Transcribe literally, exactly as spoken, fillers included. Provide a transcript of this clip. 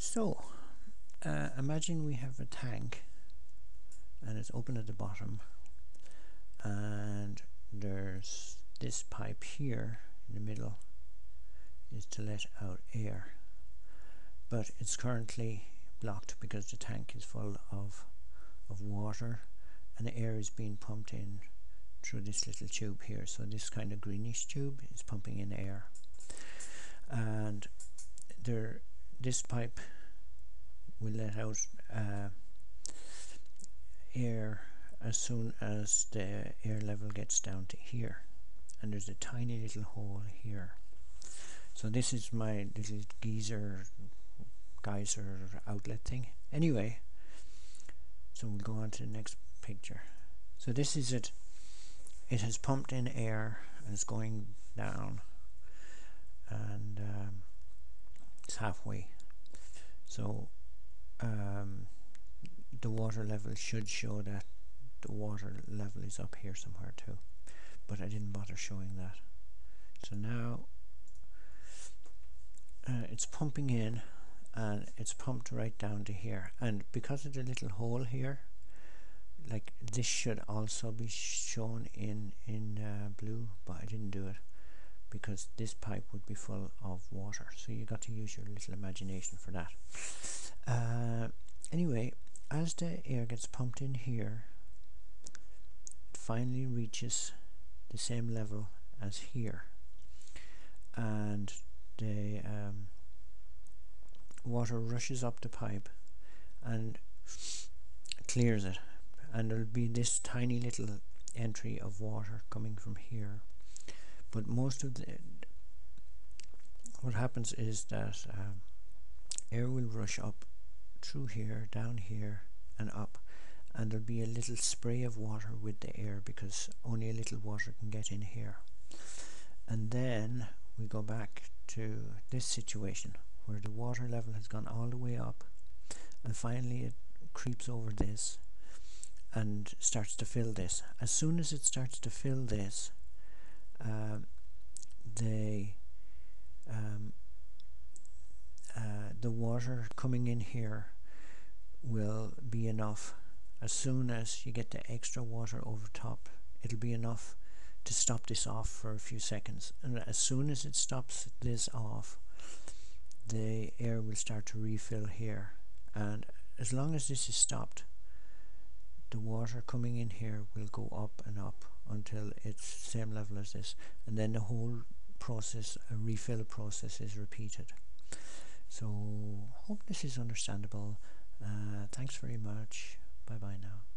So uh, imagine we have a tank and it's open at the bottom, and there's this pipe here in the middle is to let out air, but it's currently blocked because the tank is full of of water and the air is being pumped in through this little tube here. So this kind of greenish tube is pumping in air, and there this pipe will let out uh, air as soon as the air level gets down to here, and there's a tiny little hole here. So this is my little geyser geyser outlet thing. Anyway, so we'll go on to the next picture. So this is it. It has pumped in air and it's going down, and um, it's halfway. So um, the water level should show that the water level is up here somewhere too, but I didn't bother showing that. So now uh, it's pumping in, and it's pumped right down to here, and because of the little hole here, like this should also be shown in in uh, blue, but I didn't do it because this pipe would be full of water, so you got to use your little imagination for that. Uh, anyway, as the air gets pumped in here, it finally reaches the same level as here, and the um, water rushes up the pipe and clears it, and there'll be this tiny little entry of water coming from here. But most of the what happens is that um, air will rush up through here, down here and up, and there'll be a little spray of water with the air because only a little water can get in here. And then we go back to this situation where the water level has gone all the way up, and finally it creeps over this and starts to fill this. As soon as it starts to fill this, uh, the um, uh, the water coming in here will be enough. As soon as you get the extra water over top, it'll be enough to stop this off for a few seconds, and as soon as it stops this off, the air will start to refill here, and as long as this is stopped, the water coming in here will go up and up until it's same level as this, and then the whole process, a refill process, is repeated. So hope this is understandable. Uh, thanks very much. Bye bye now.